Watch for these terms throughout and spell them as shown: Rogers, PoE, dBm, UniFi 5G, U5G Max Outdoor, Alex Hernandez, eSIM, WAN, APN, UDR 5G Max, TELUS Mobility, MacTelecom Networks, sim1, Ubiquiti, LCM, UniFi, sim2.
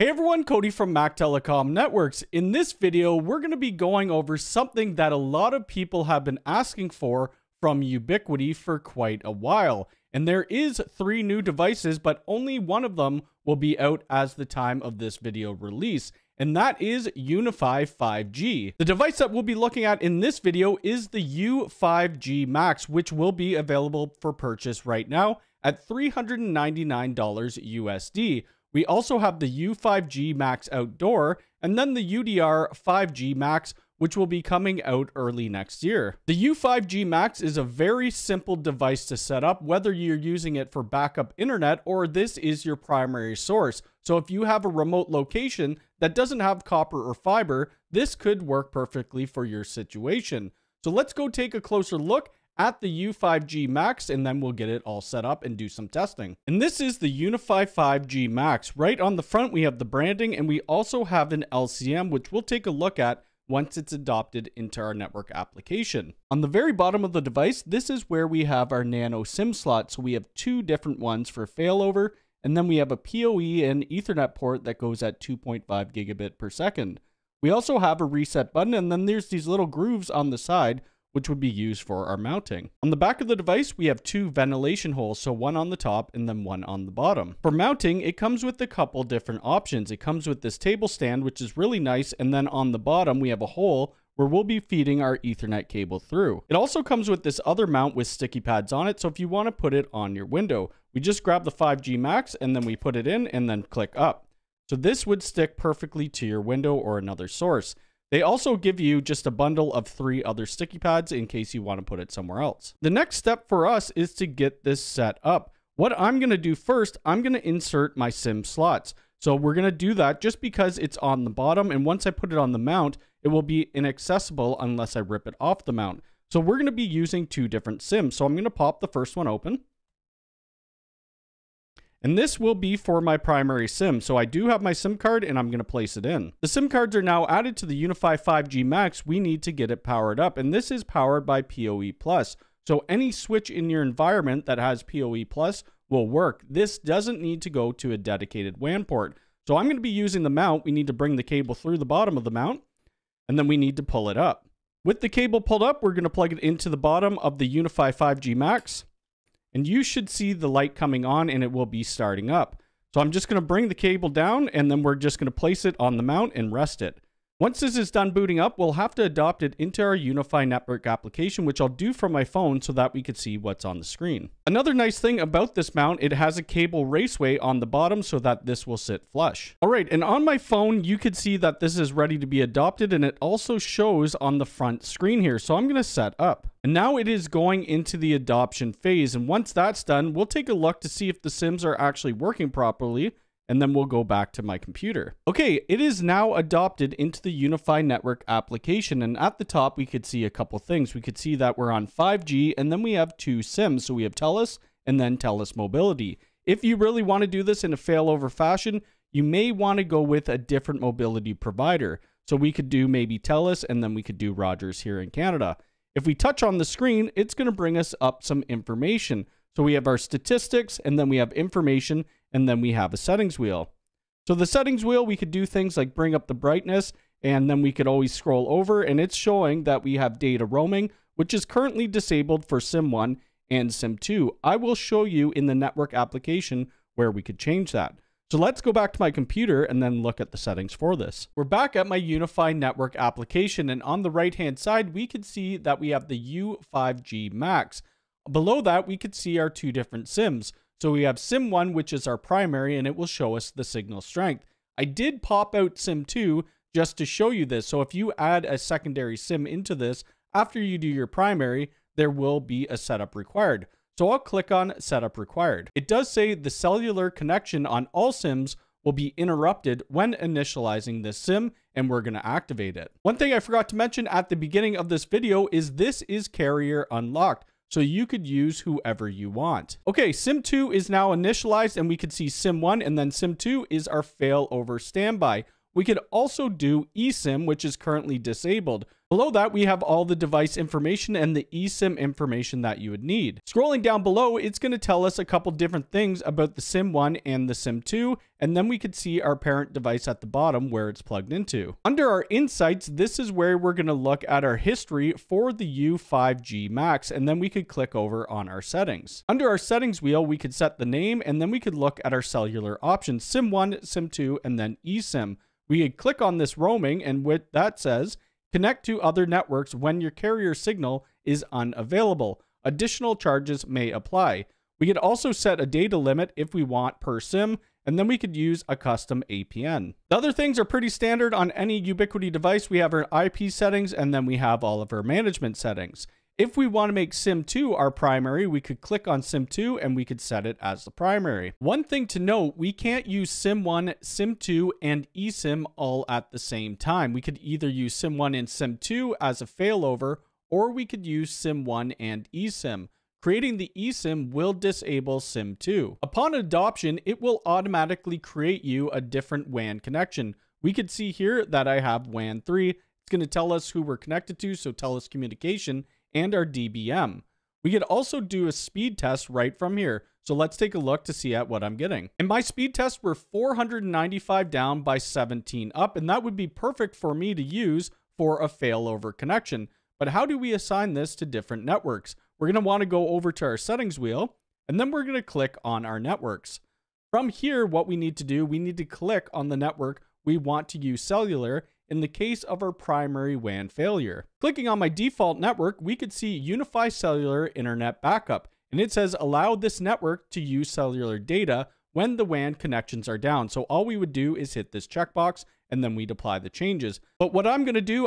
Hey everyone, Cody from MacTelecom Networks. In this video, we're going to be going over something that a lot of people have been asking for from Ubiquiti for quite a while. And there is 3 new devices, but only one of them will be out as the time of this video release. And that is UniFi 5G. The device that we'll be looking at in this video is the U5G Max, which will be available for purchase right now at $399 USD. We also have the U5G Max Outdoor and then the UDR 5G Max, which will be coming out early next year. The U5G Max is a very simple device to set up, whether you're using it for backup internet or this is your primary source. So if you have a remote location that doesn't have copper or fiber, this could work perfectly for your situation. So let's go take a closer look at the U5G Max, and then we'll get it all set up and do some testing. And this is the UniFi 5G Max. Right on the front, we have the branding, and we also have an LCM, which we'll take a look at once it's adopted into our network application. On the very bottom of the device, this is where we have our nano SIM slot. So we have 2 different ones for failover, and then we have a PoE and Ethernet port that goes at 2.5 gigabit per second. We also have a reset button, and then there's these little grooves on the side which would be used for our mounting. On the back of the device, we have 2 ventilation holes, so one on the top and then one on the bottom. For mounting, it comes with a couple different options. It comes with this table stand, which is really nice, and then on the bottom, we have a hole where we'll be feeding our Ethernet cable through. It also comes with this other mount with sticky pads on it, so if you want to put it on your window, we just grab the 5G Max and then we put it in and then click up. So this would stick perfectly to your window or another source. They also give you just a bundle of 3 other sticky pads in case you want to put it somewhere else. The next step for us is to get this set up. What I'm going to do first, I'm going to insert my SIM slots. So we're going to do that just because it's on the bottom, and once I put it on the mount, it will be inaccessible unless I rip it off the mount. So we're going to be using 2 different SIMs. So I'm going to pop the first one open. And this will be for my primary SIM. So I do have my SIM card and I'm going to place it in. The SIM cards are now added to the UniFi 5G Max. We need to get it powered up, and this is powered by PoE+. So any switch in your environment that has PoE+ will work. This doesn't need to go to a dedicated WAN port. So I'm going to be using the mount. We need to bring the cable through the bottom of the mount, and then we need to pull it up. With the cable pulled up, we're going to plug it into the bottom of the UniFi 5G Max. And you should see the light coming on and it will be starting up. So I'm just going to bring the cable down and then we're just going to place it on the mount and rest it. Once this is done booting up, we'll have to adopt it into our UniFi network application, which I'll do from my phone so that we could see what's on the screen. Another nice thing about this mount, it has a cable raceway on the bottom so that this will sit flush. All right, and on my phone, you could see that this is ready to be adopted, and it also shows on the front screen here. So I'm going to set up. And now it is going into the adoption phase. And once that's done, we'll take a look to see if the SIMs are actually working properly. And then we'll go back to my computer. Okay, it is now adopted into the UniFi network application. And at the top, we could see a couple things. We could see that we're on 5G, and then we have 2 SIMs. So we have TELUS and then TELUS Mobility. If you really want to do this in a failover fashion, you may want to go with a different mobility provider. So we could do maybe TELUS, and then we could do Rogers here in Canada. If we touch on the screen, it's going to bring us up some information. So we have our statistics, and then we have information, and then we have a settings wheel. So the settings wheel, we could do things like bring up the brightness, and then we could always scroll over, and it's showing that we have data roaming, which is currently disabled for SIM 1 and SIM 2. I will show you in the network application where we could change that. So let's go back to my computer and then look at the settings for this. We're back at my UniFi network application, and on the right-hand side, we could see that we have the U5G Max. Below that, we could see our 2 different SIMs. So we have SIM 1, which is our primary, and it will show us the signal strength. I did pop out SIM 2 just to show you this. So if you add a secondary SIM into this, after you do your primary, there will be a setup required. So I'll click on setup required. It does say the cellular connection on all SIMs will be interrupted when initializing this SIM, and we're going to activate it. One thing I forgot to mention at the beginning of this video is this is carrier unlocked. So you could use whoever you want. Okay, SIM 2 is now initialized, and we could see SIM 1, and then SIM 2 is our failover standby. We could also do eSIM, which is currently disabled. Below that, we have all the device information and the eSIM information that you would need. Scrolling down below, it's going to tell us a couple different things about the SIM1 and the SIM2, and then we could see our parent device at the bottom where it's plugged into. Under our insights, this is where we're going to look at our history for the U5G Max, and then we could click over on our settings. Under our settings wheel, we could set the name, and then we could look at our cellular options, SIM1, SIM2, and then eSIM. We could click on this roaming, and what that says, connect to other networks when your carrier signal is unavailable. Additional charges may apply. We could also set a data limit if we want per SIM, and then we could use a custom APN. The other things are pretty standard on any Ubiquiti device. We have our IP settings, and then we have all of our management settings. If we want to make SIM2 our primary, we could click on SIM2 and we could set it as the primary. One thing to note, we can't use SIM1, SIM2, and eSIM all at the same time. We could either use SIM1 and SIM2 as a failover, or we could use SIM1 and eSIM. Creating the eSIM will disable SIM2. Upon adoption, it will automatically create you a different WAN connection. We could see here that I have WAN 3. It's going to tell us who we're connected to, so TELUS Communication, and our dBm. We could also do a speed test right from here. So let's take a look to see at what I'm getting. In my speed tests were 495 down by 17 up, and that would be perfect for me to use for a failover connection. But how do we assign this to different networks? We're gonna wanna go over to our settings wheel, and then we're gonna click on our networks. From here, what we need to do, we need to click on the network we want to use cellular in the case of our primary WAN failure. Clicking on my default network, we could see UniFi Cellular Internet Backup, and it says allow this network to use cellular data when the WAN connections are down. So all we would do is hit this checkbox, and then we'd apply the changes. But what I'm going to do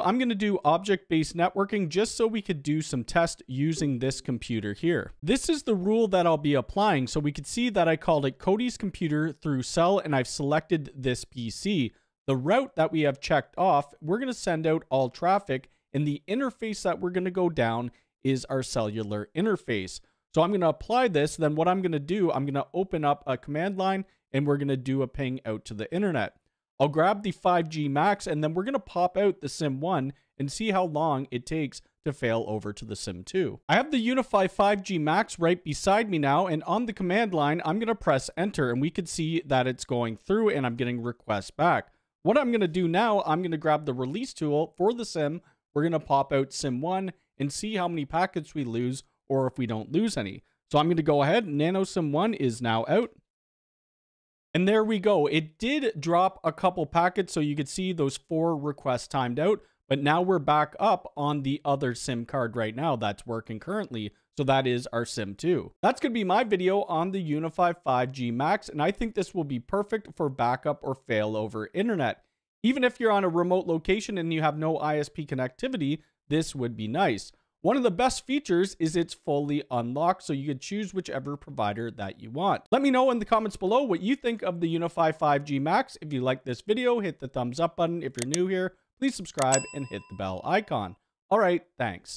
object-based networking just so we could do some tests using this computer here. This is the rule that I'll be applying. So we could see that I called it Cody's computer through cell, and I've selected this PC. The route that we have checked off, we're going to send out all traffic, and the interface that we're going to go down is our cellular interface. So I'm going to apply this. Then what I'm going to do, I'm going to open up a command line, and we're going to do a ping out to the internet. I'll grab the 5G Max, and then we're going to pop out the SIM1 and see how long it takes to fail over to the SIM2. I have the UniFi 5G Max right beside me now, and on the command line, I'm going to press enter, and we can see that it's going through, and I'm getting requests back. What I'm going to do now, I'm going to grab the release tool for the SIM. We're going to pop out SIM1 and see how many packets we lose or if we don't lose any. So I'm going to go ahead. Nano SIM1 is now out. And there we go. It did drop a couple packets. So you could see those 4 requests timed out. But now we're back up on the other SIM card right now that's working currently. So that is our SIM2. That's going to be my video on the UniFi 5G Max, and I think this will be perfect for backup or failover internet. Even if you're on a remote location and you have no ISP connectivity, this would be nice. One of the best features is it's fully unlocked, so you can choose whichever provider that you want. Let me know in the comments below what you think of the UniFi 5G Max. If you like this video, hit the thumbs up button. If you're new here, please subscribe and hit the bell icon. All right, thanks.